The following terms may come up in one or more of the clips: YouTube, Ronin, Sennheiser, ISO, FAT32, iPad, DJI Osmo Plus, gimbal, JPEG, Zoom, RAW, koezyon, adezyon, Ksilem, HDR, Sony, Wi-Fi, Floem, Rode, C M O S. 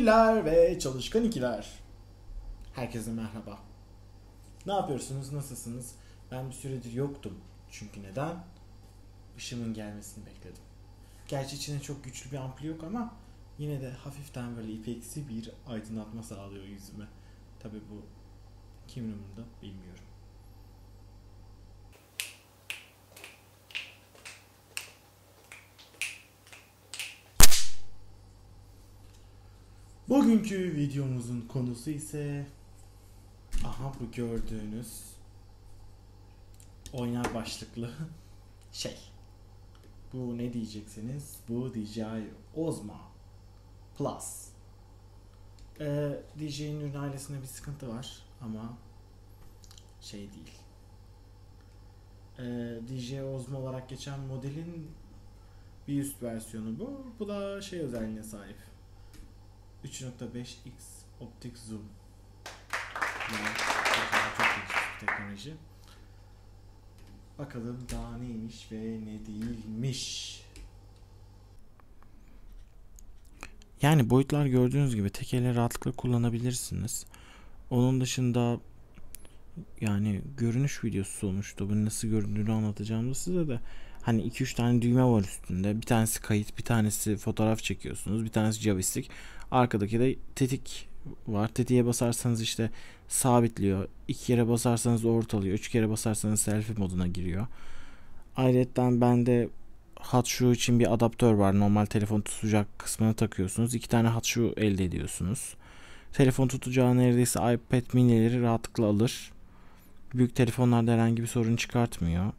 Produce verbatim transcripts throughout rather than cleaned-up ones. ikiler ve çalışkan ikiler. Herkese merhaba. Ne yapıyorsunuz? Nasılsınız? Ben bir süredir yoktum. Çünkü neden? Işığımın gelmesini bekledim. Gerçi içine çok güçlü bir ampul yok ama yine de hafiften böyle ipeksi bir aydınlatma sağlıyor yüzüme. Tabi bu kimin umurunda bilmiyorum. Bugünkü videomuzun konusu ise aha bu gördüğünüz oynar başlıklı şey. Bu ne diyeceksiniz? Bu D J I Osmo Plus. Ee, D J I'nin ürün ailesinde bir sıkıntı var ama şey değil. Ee, D J I Osmo olarak geçen modelin bir üst versiyonu bu. Bu da şey özelliğine sahip. üç nokta beş x optik zoom. Yani, çok iyi teknoloji. Bakalım daha neymiş ve ne değilmiş. Yani boyutlar gördüğünüz gibi tek elle rahatlıkla kullanabilirsiniz. Onun dışında yani görünüş videosu sonuçta. Bunu nasıl göründüğünü anlatacağım da size de. Hani iki üç tane düğme var üstünde. Bir tanesi kayıt, bir tanesi fotoğraf çekiyorsunuz. Bir tanesi joystick. Arkadaki de tetik var. Tetiğe basarsanız işte sabitliyor. iki kere basarsanız ortalıyor. üç kere basarsanız selfie moduna giriyor. Ayrıca bende hat şu için bir adaptör var. Normal telefon tutacak kısmına takıyorsunuz. iki tane hat şu elde ediyorsunuz. Telefon tutacağı neredeyse iPad mini'leri rahatlıkla alır. Büyük telefonlarda herhangi bir sorun çıkartmıyor.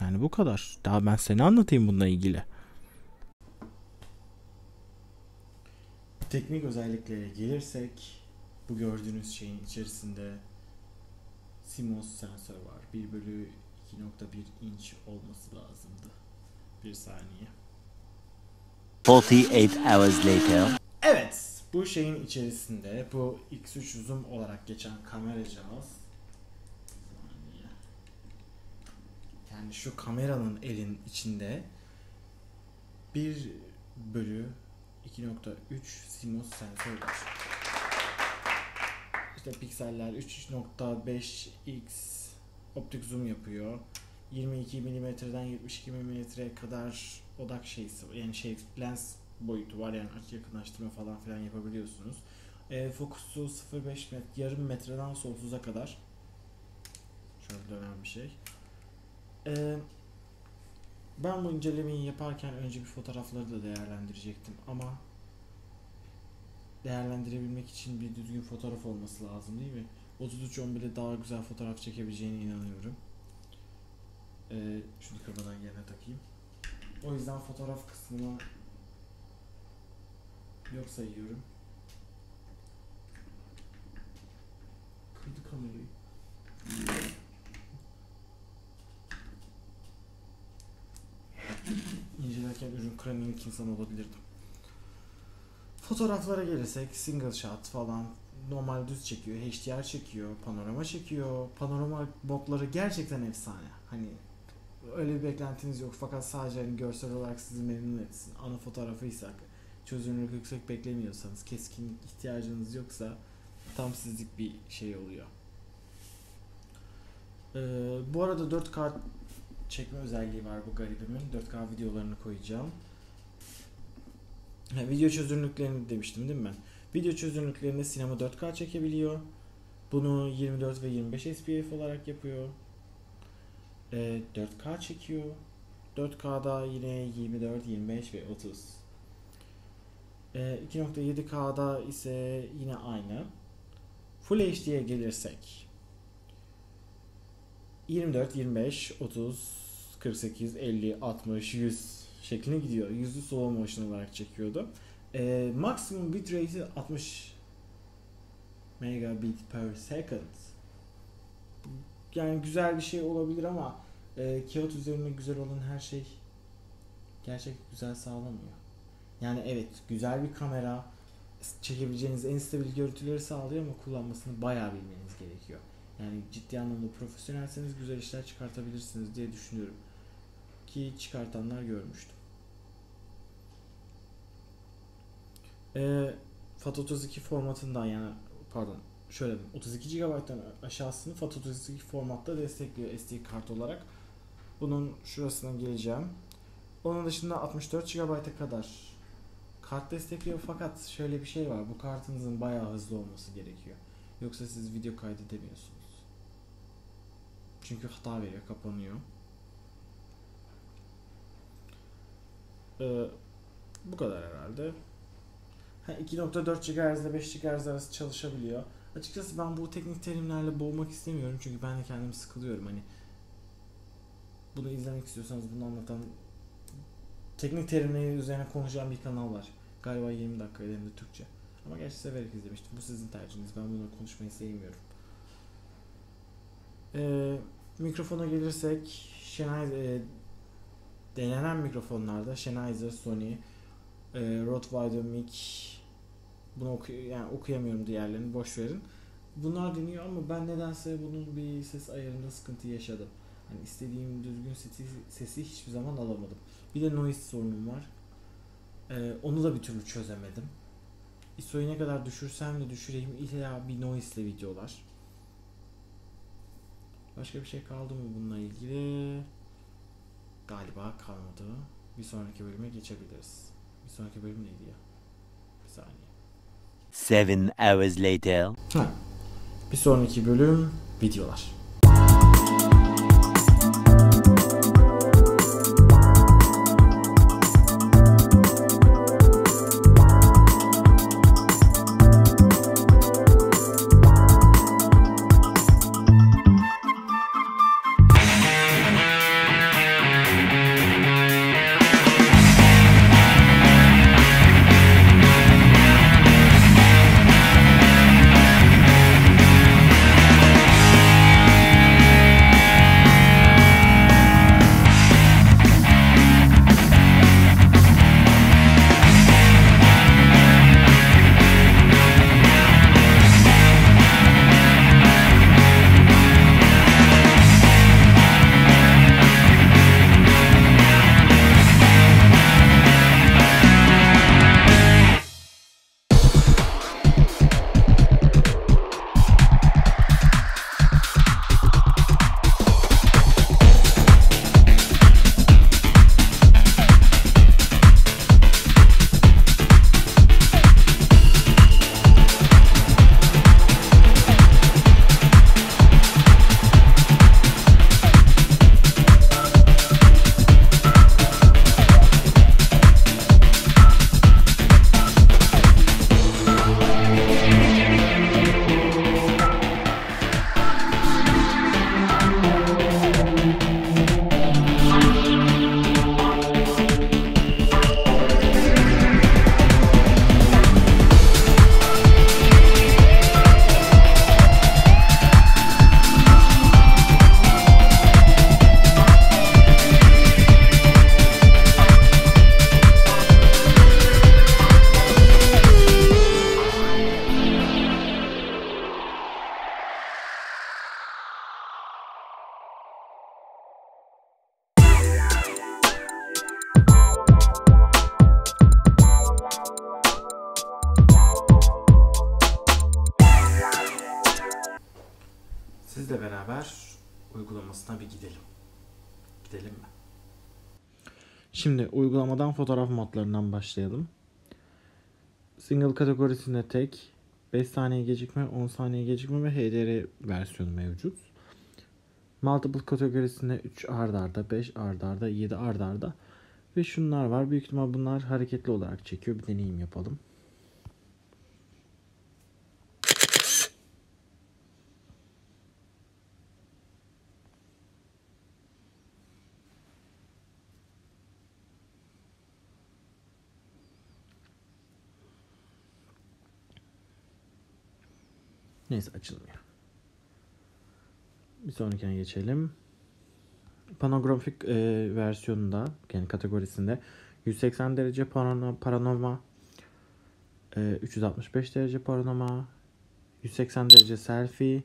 Yani bu kadar. Daha ben seni anlatayım bununla ilgili. Teknik özelliklere gelirsek bu gördüğünüz şeyin içerisinde C M O S sensör var. bir bölü iki nokta bir inç olması lazımdı. Bir saniye. kırk sekiz hours later. Evet. Bu şeyin içerisinde bu X üç zoom olarak geçen kamera cihaz. Yani şu kameranın elin içinde bir bölü iki nokta üç C M O S sensör var. İşte pikseller üç nokta beş x optik zoom yapıyor. yirmi iki milimetreden yetmiş iki milimetreye kadar odak şeysi, yani şey lens boyutu var, yani açı yakınlaştırma falan filan yapabiliyorsunuz. E, fokusu sıfır nokta beş metre, yarım metreden sonsuza kadar. Şöyle dönen bir şey. Ben bu incelemeyi yaparken önce bir fotoğrafları da değerlendirecektim ama değerlendirebilmek için bir düzgün fotoğraf olması lazım değil mi? otuz üç on bir'de daha güzel fotoğraf çekebileceğine inanıyorum. Ee, şunu kafadan yerine takayım. O yüzden fotoğraf kısmına yok sayıyorum. Kırdı kamerayı. İncelerken ürün kıran ilk insan olabilirdim. Fotoğraflara gelirsek single shot falan normal düz çekiyor, H D R çekiyor, panorama çekiyor. Panorama modları gerçekten efsane. Hani öyle bir beklentiniz yok fakat sadece hani görsel olarak sizi memnun etsin. Ana fotoğrafıysak, çözünürlük yüksek beklemiyorsanız, keskinlik ihtiyacınız yoksa tam sizlik bir şey oluyor. Ee, bu arada dört K çekme özelliği var bu garibimin. dört K videolarını koyacağım. Ha, video çözünürlüklerini demiştim değil mi ben? Video çözünürlüklerinde sinema dört K çekebiliyor. Bunu yirmi dört ve yirmi beş S P F olarak yapıyor. Ee, dört K çekiyor. dört K'da yine yirmi dört, yirmi beş ve otuz. Ee, iki nokta yedi K'da ise yine aynı. Full H D'ye gelirsek yirmi dört, yirmi beş, otuz, kırk sekiz, elli, altmış, yüz şekline gidiyor. yüzü slow motion olarak çekiyordu. Ee, maksimum bitrate'i altmış megabit per second. Yani güzel bir şey olabilir ama e, kağıt üzerine güzel olan her şey gerçek güzel sağlamıyor. Yani evet, güzel bir kamera çekebileceğiniz en stabil görüntüleri sağlıyor ama kullanmasını bayağı bilmeniz gerekiyor. Yani ciddi anlamda profesyonelseniz güzel işler çıkartabilirsiniz diye düşünüyorum. Ki çıkartanlar görmüştüm. Ee, FAT otuz iki formatından, yani pardon şöyle otuz iki gigabayt'tan aşağısını FAT otuz iki formatta destekliyor S D kart olarak. Bunun şurasına geleceğim. Onun dışında altmış dört gigabayt'a kadar kart destekliyor, fakat şöyle bir şey var, bu kartınızın bayağı hızlı olması gerekiyor. Yoksa siz video kaydedemiyorsunuz. Çünkü hata veriyor, kapanıyor. Ee, bu kadar herhalde. Ha, iki nokta dört gigahertz ile beş gigahertz arası çalışabiliyor. Açıkçası ben bu teknik terimlerle boğmak istemiyorum çünkü ben de kendimi sıkılıyorum. Hani bunu izlemek istiyorsanız bunu anlatan, teknik terimleri üzerine konuşan bir kanal var. Galiba yirmi dakika elinde Türkçe. Ama gerçi severek izlemiştim. Bu sizin tercihiniz. Ben bunları konuşmayı sevmiyorum. Ee, mikrofona gelirsek, Sennheiser, e, denenen mikrofonlarda Sennheiser, Sony, e, Rode Mic, bunu oku yani okuyamıyorum diğerlerini, boş verin. Bunlar deniyor ama ben nedense bunun bir ses ayarında sıkıntı yaşadım. Yani istediğim düzgün sesi, sesi hiçbir zaman alamadım. Bir de noise sorunum var. Ee, onu da bir türlü çözemedim. I S O'yu ne kadar düşürsem de düşüreyim illa bir noise ile videolar. Başka bir şey kaldı mı bununla ilgili? Galiba kalmadı. Bir sonraki bölüme geçebiliriz. Bir sonraki bölüm neydi ya? Bir saniye. Seven hours later. Ha. Bir sonraki bölüm videolar. Sizle beraber uygulamasına bir gidelim. Gidelim mi? Şimdi uygulamadan fotoğraf modlarından başlayalım. Single kategorisinde tek, beş saniye gecikme, on saniye gecikme ve H D R versiyonu mevcut. Multiple kategorisinde üç ardarda, beş ardarda, yedi ardarda ve şunlar var. Büyük ihtimal bunlar hareketli olarak çekiyor. Bir deneyim yapalım. Neyse, açılmıyor. Bir sonrakine geçelim. Panorafik e, versiyonunda, yani kategorisinde yüz seksen derece panorama, e, üç yüz altmış beş derece panorama, yüz seksen derece selfie,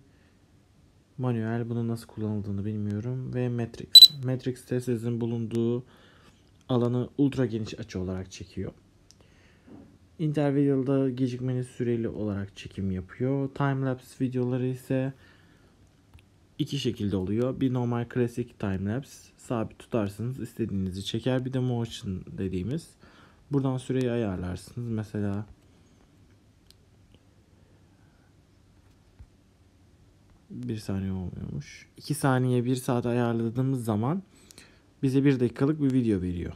manuel, bunun nasıl kullanıldığını bilmiyorum, ve matrix. Matrix'te sizin bulunduğu alanı ultra geniş açı olarak çekiyor. Intervideo'da gecikmeli süreli olarak çekim yapıyor. Timelapse videoları ise iki şekilde oluyor. Bir normal klasik timelapse, sabit tutarsınız, istediğinizi çeker. Bir de motion dediğimiz, buradan süreyi ayarlarsınız. Mesela bir saniye olmuyormuş. iki saniye bir saat ayarladığımız zaman bize bir dakikalık bir video veriyor.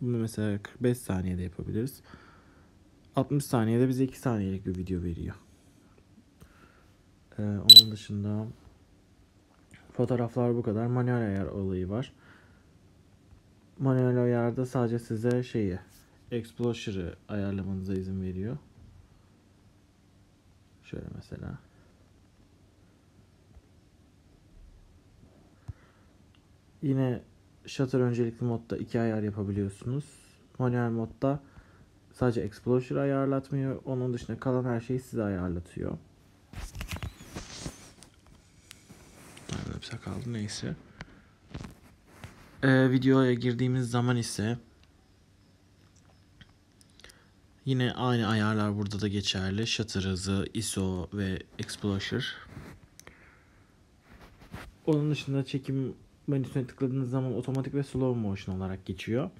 Bunu mesela kırk beş saniyede yapabiliriz. altmış saniyede bize iki saniyelik bir video veriyor. Ee, onun dışında fotoğraflar bu kadar. Manuel ayar olayı var. Manuel ayarda sadece size şeyi, exposure'ı ayarlamanıza izin veriyor. Şöyle mesela. Yine shutter öncelikli modda iki ayar yapabiliyorsunuz. Manuel modda sadece exposure ayarlatmıyor. Onun dışında kalan her şeyi size ayarlatıyor. Hepsi kaldı neyse. Ee, videoya girdiğimiz zaman ise yine aynı ayarlar burada da geçerli. Shutter hızı, I S O ve exposure. Onun dışında çekim menüsüne tıkladığınız zaman otomatik ve slow motion olarak geçiyor.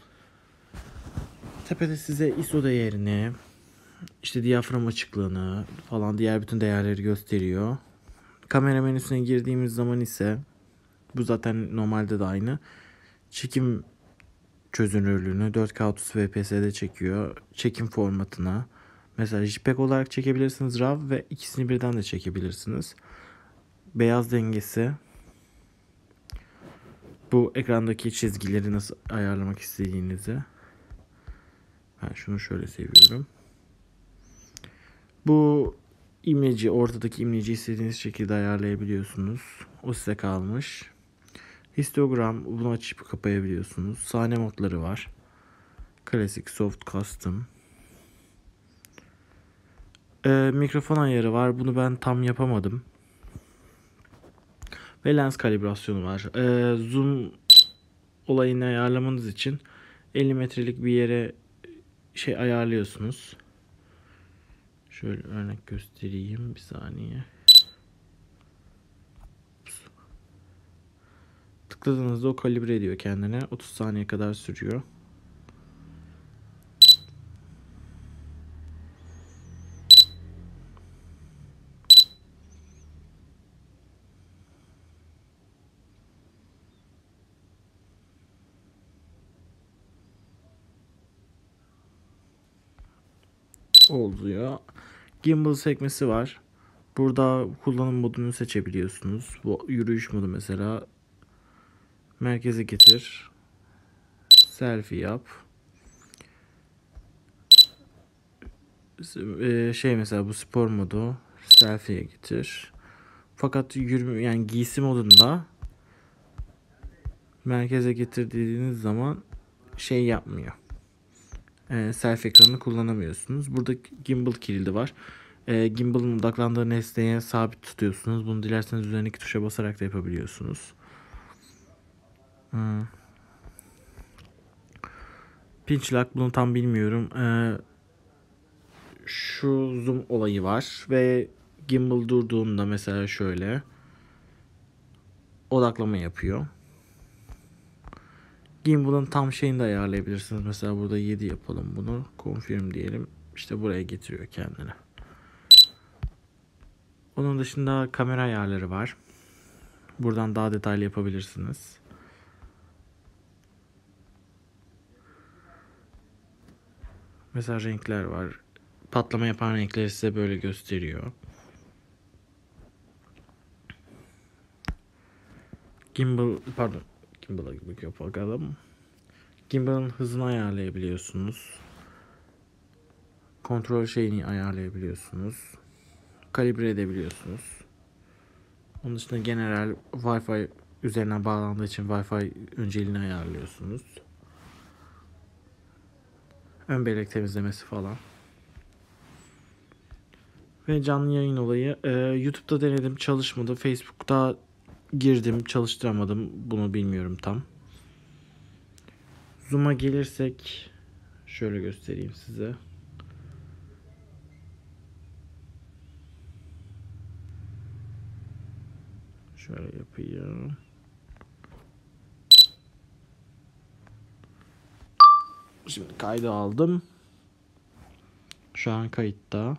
Tepede size I S O değerini, işte diyafram açıklığını falan diğer bütün değerleri gösteriyor. Kamera menüsüne girdiğimiz zaman ise bu zaten normalde de aynı. Çekim çözünürlüğünü dört K otuz F P S'de çekiyor. Çekim formatına. Mesela JPEG olarak çekebilirsiniz, RAW ve ikisini birden de çekebilirsiniz. Beyaz dengesi. Bu ekrandaki çizgileri nasıl ayarlamak istediğinizi. Ben şunu şöyle seviyorum. Bu imleci, ortadaki imleci istediğiniz şekilde ayarlayabiliyorsunuz. O size kalmış. Histogram, bunu açıp kapayabiliyorsunuz. Sahne modları var. Klasik, soft, custom. Ee, mikrofon ayarı var. Bunu ben tam yapamadım. Ve lens kalibrasyonu var. Ee, zoom olayını ayarlamanız için elli metrelik bir yere şey ayarlıyorsunuz. Şöyle örnek göstereyim bir saniye. Tıkladığınızda o kalibre ediyor kendine. otuz saniye kadar sürüyor. Oluyor. Gimbal sekmesi var. Burada kullanım modunu seçebiliyorsunuz. Bu yürüyüş modu mesela. Merkeze getir. Selfie yap. Şey mesela bu spor modu. Selfie'ye getir. Fakat yürüme, yani giysi modunda merkeze getir dediğiniz zaman şey yapmıyor. E, selfie ekranını kullanamıyorsunuz. Burada gimbal kilidi var. E, gimbal'ın odaklandığı nesneye sabit tutuyorsunuz. Bunu dilerseniz üzerindeki tuşa basarak da yapabiliyorsunuz. Hmm. Pinch lock, bunu tam bilmiyorum. E, şu zoom olayı var ve gimbal durduğunda mesela şöyle odaklama yapıyor. Gimbal'ın tam şeyini de ayarlayabilirsiniz. Mesela burada yedi yapalım bunu. Confirm diyelim. İşte buraya getiriyor kendini. Onun dışında kamera ayarları var. Buradan daha detaylı yapabilirsiniz. Mesela renkler var. Patlama yapan renkleri size böyle gösteriyor. Gimbal, pardon. Gimbal'a bakıp bakalım. Gimbal'ın hızını ayarlayabiliyorsunuz. Kontrol şeyini ayarlayabiliyorsunuz. Kalibre edebiliyorsunuz. Onun dışında genel Wi-Fi üzerinden bağlandığı için Wi-Fi önceliğini ayarlıyorsunuz. Ön bellek temizlemesi falan. Ve canlı yayın olayı. Ee, YouTube'da denedim, çalışmadı. Facebook'ta girdim, çalıştıramadım. Bunu bilmiyorum tam. Zoom'a gelirsek şöyle göstereyim size. Şöyle yapayım. Şimdi kaydı aldım. Şu an kayıtta.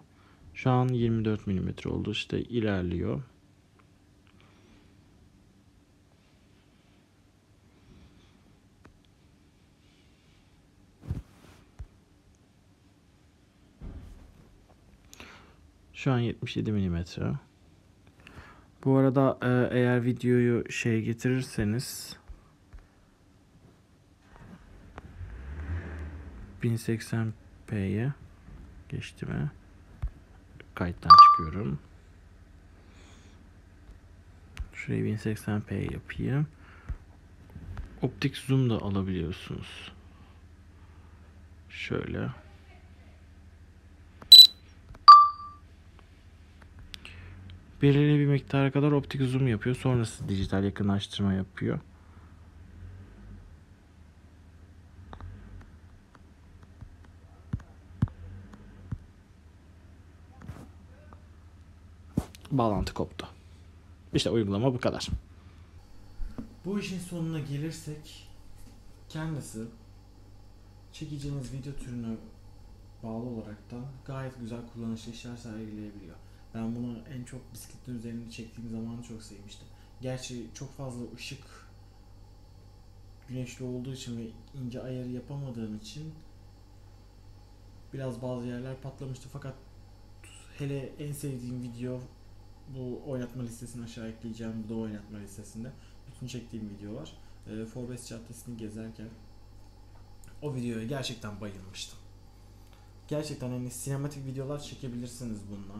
Şu an yirmi dört milimetre oldu. İşte ilerliyor. Şu an yetmiş yedi milimetre. Bu arada eğer videoyu şey getirirseniz bin seksen p'ye geçti mi? Kayıttan çıkıyorum. Şurayı bin seksen p yapayım. Optik zoom da alabiliyorsunuz. Şöyle. Belirli bir miktara kadar optik zoom yapıyor. Sonrası dijital yakınlaştırma yapıyor. Bağlantı koptu. İşte uygulama bu kadar. Bu işin sonuna gelirsek, kendisi çekeceğiniz video türüne bağlı olarak da gayet güzel kullanışlı işler sergileyebiliyor. Ben bunu en çok bisikletin üzerinde çektiğim zaman çok sevmiştim. Gerçi çok fazla ışık güneşli olduğu için ve ince ayarı yapamadığım için biraz bazı yerler patlamıştı, fakat hele en sevdiğim video, bu oynatma listesini aşağı ekleyeceğim, bu da oynatma listesinde bütün çektiğim videolar. E, Forbes Caddesi'ni gezerken o videoya gerçekten bayılmıştım. Gerçekten hani sinematik videolar çekebilirsiniz bununla.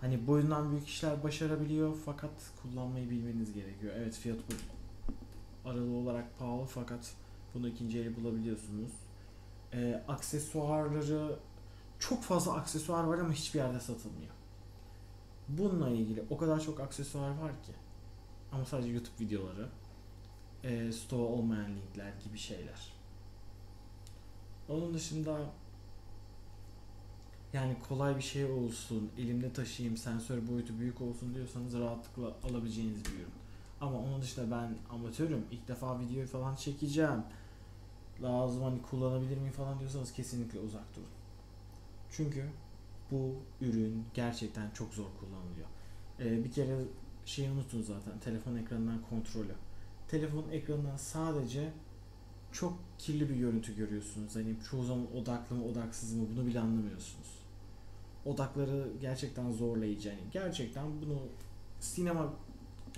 Hani boyundan büyük işler başarabiliyor, fakat kullanmayı bilmeniz gerekiyor. Evet, fiyatı aralığı olarak pahalı, fakat bunu ikinci eli bulabiliyorsunuz. E, aksesuarları, çok fazla aksesuar var ama hiçbir yerde satılmıyor. Bununla ilgili o kadar çok aksesuar var ki, ama sadece YouTube videoları, e, stoğu olmayan linkler gibi şeyler. Onun dışında yani kolay bir şey olsun, elimde taşıyayım, sensör boyutu büyük olsun diyorsanız rahatlıkla alabileceğiniz bir ürün. Ama onun dışında ben amatörüm, ilk defa videoyu falan çekeceğim, lazım hani kullanabilir miyim falan diyorsanız kesinlikle uzak durun. Çünkü bu ürün gerçekten çok zor kullanılıyor. Ee, bir kere şeyi unutun zaten, telefon ekranından kontrolü. Telefon ekranından sadece çok kirli bir görüntü görüyorsunuz. Hani çoğu zaman odaklı mı odaksız mı bunu bile anlamıyorsunuz. Odakları gerçekten zorlayıcı. Yani gerçekten bunu sinema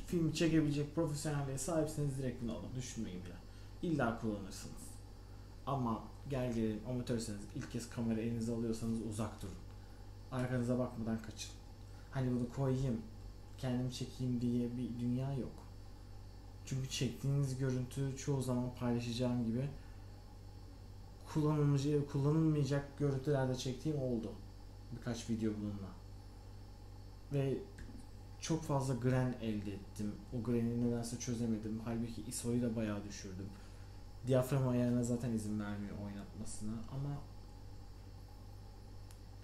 filmi çekebilecek profesyonelliğe sahipseniz direkt bunu alın. Düşünmeyin bile. İlla kullanırsınız. Ama gel gelelim amatörseniz, ilk kez kamera elinize alıyorsanız uzak durun. Arkanıza bakmadan kaçın. Hani bunu koyayım, kendimi çekeyim diye bir dünya yok. Çünkü çektiğiniz görüntü çoğu zaman paylaşacağım gibi kullanılmayacak, kullanılmayacak görüntülerde çektiğim oldu. Birkaç video bununla. Ve çok fazla grain elde ettim. O grain'i nedense çözemedim. Halbuki I S O'yu da bayağı düşürdüm. Diyafram ayarına zaten izin vermiyor oynatmasına, ama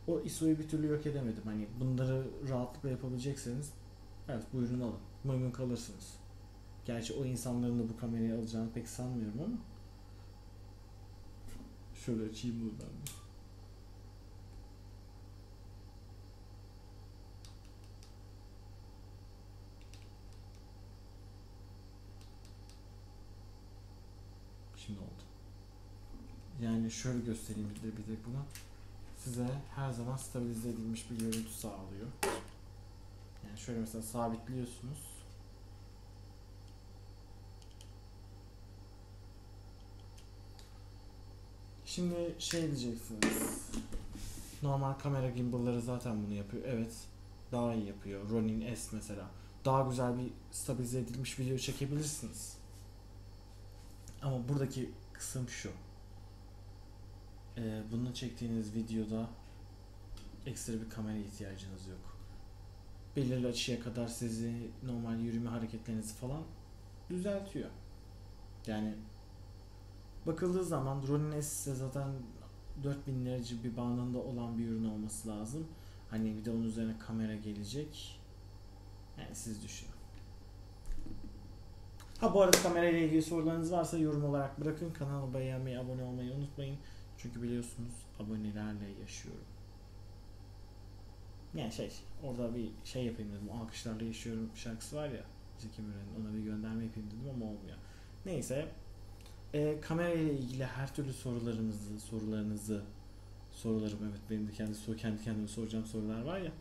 o I S O'yu bir türlü yok edemedim. Hani bunları rahatlıkla yapabilecekseniz evet, bu ürünü alın. Memnun kalırsınız. Gerçi o insanların da bu kamerayı alacağını pek sanmıyorum ama şöyle açayım buradan. Şimdi oldu. Yani şöyle göstereyim bir de, bir de buna. Size her zaman stabilize edilmiş bir görüntü sağlıyor. Yani şöyle mesela sabitliyorsunuz. Şimdi şey diyeceksiniz. Normal kamera gimbalları zaten bunu yapıyor. Evet, daha iyi yapıyor. Ronin S mesela. Daha güzel bir stabilize edilmiş video çekebilirsiniz. Ama buradaki kısım şu. Ee, bununla çektiğiniz videoda ekstra bir kamera ihtiyacınız yok. Belirli açıya kadar sizi, normal yürüme hareketlerinizi falan düzeltiyor. Yani bakıldığı zaman Ronin S zaten dört bin liracı bir bandında olan bir ürün olması lazım. Hani bir de onun üzerine kamera gelecek. Yani siz düşünün. Ha bu arada kamerayla ilgili sorularınız varsa yorum olarak bırakın. Kanalı beğenmeyi, abone olmayı unutmayın. Çünkü biliyorsunuz abonelerle yaşıyorum. Yani şey, orada bir şey yapayım dedim. Alkışlarla yaşıyorum şarkısı var ya. Zeki Müren'in, ona bir gönderme yapayım dedim ama olmuyor. Neyse. E, kamerayla ilgili her türlü sorularımızı, sorularınızı, sorularım evet benim de kendi, kendi kendime soracağım sorular var ya.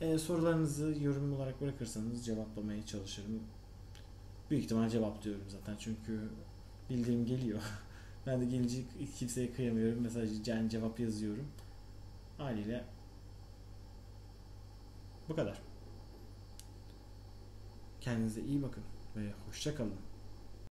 E, sorularınızı yorum olarak bırakırsanız cevaplamaya çalışırım. Büyük ihtimal cevaplıyorum zaten çünkü bildirim geliyor. Ben de gelecek kimseye kıyamıyorum. Mesajı yani cevap yazıyorum. Haliyle bu kadar. Kendinize iyi bakın ve hoşça kalın.